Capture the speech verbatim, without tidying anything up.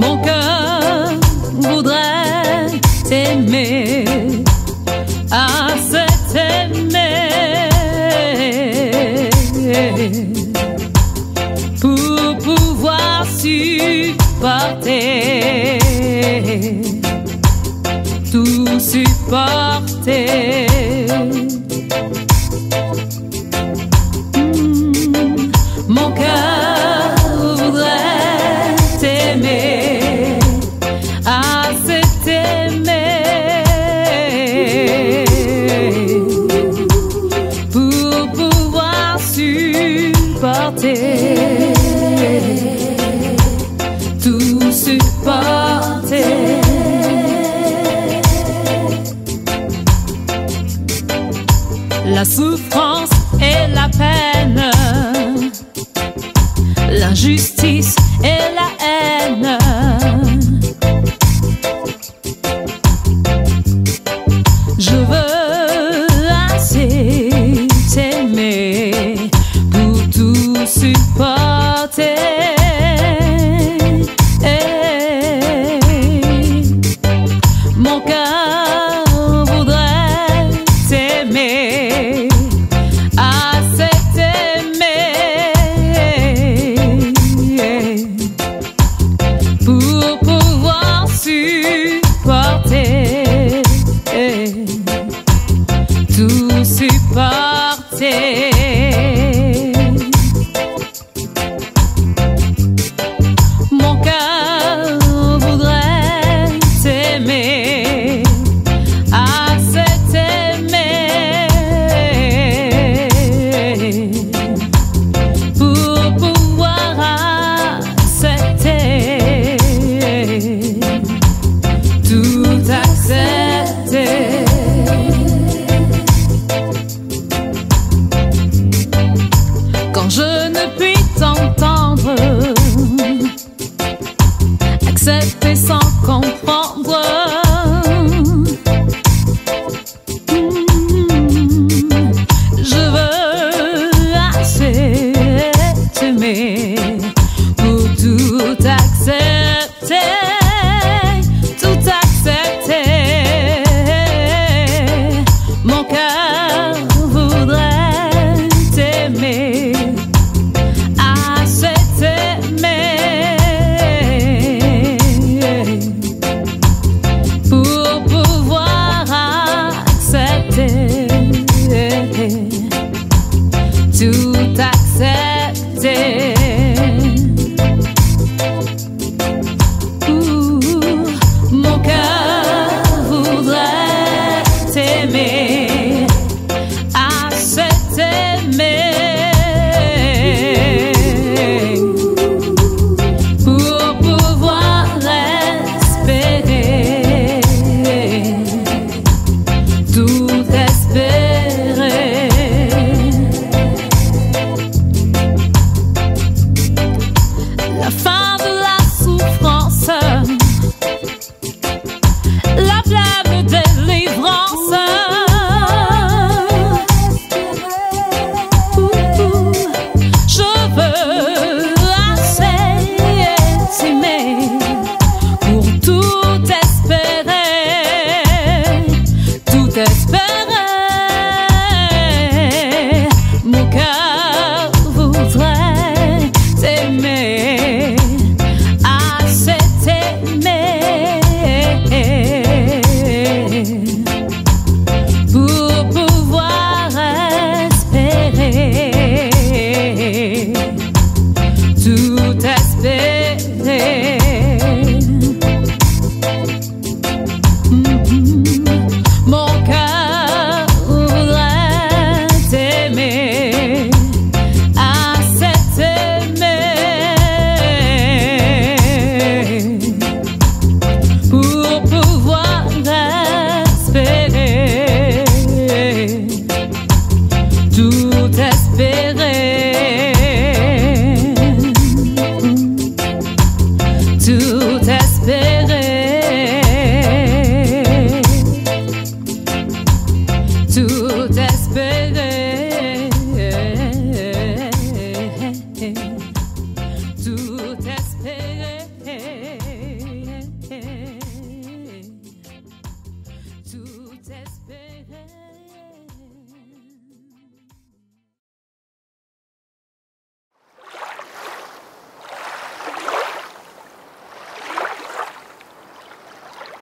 Mon cœur voudrait t'aimer, ah, c'est t'aimer, pour pouvoir supporter, tout supporter. Mmh, mon cœur voudrait t'aimer. Tout supporter. La souffrance et la peine, l'injustice et la haine, je veux assez t'aimer pour tout supporter. Mon cœur voudrait t'aimer, ah, c'est t'aimer, pour pouvoir supporter, tout supporter. Mon cœur voudrait t'aimer. Quand je ne puis t'entendre, accepter sans comprendre, mmh, je veux assez t'aimer pour tout accepter, tout accepter. Mon cœur voudrait t'aimer, tout accepter. Ouh, mon cœur voudrait t'aimer, ah, c'est t'aimer, pour pouvoir espérer, tout espérer. La fin de la souffrance, la pleine délivrance. Ouh, je veux assez t'aimer pour tout espérer, tout espérer. Mon cœur voudrait t'aimer. Tout espérer.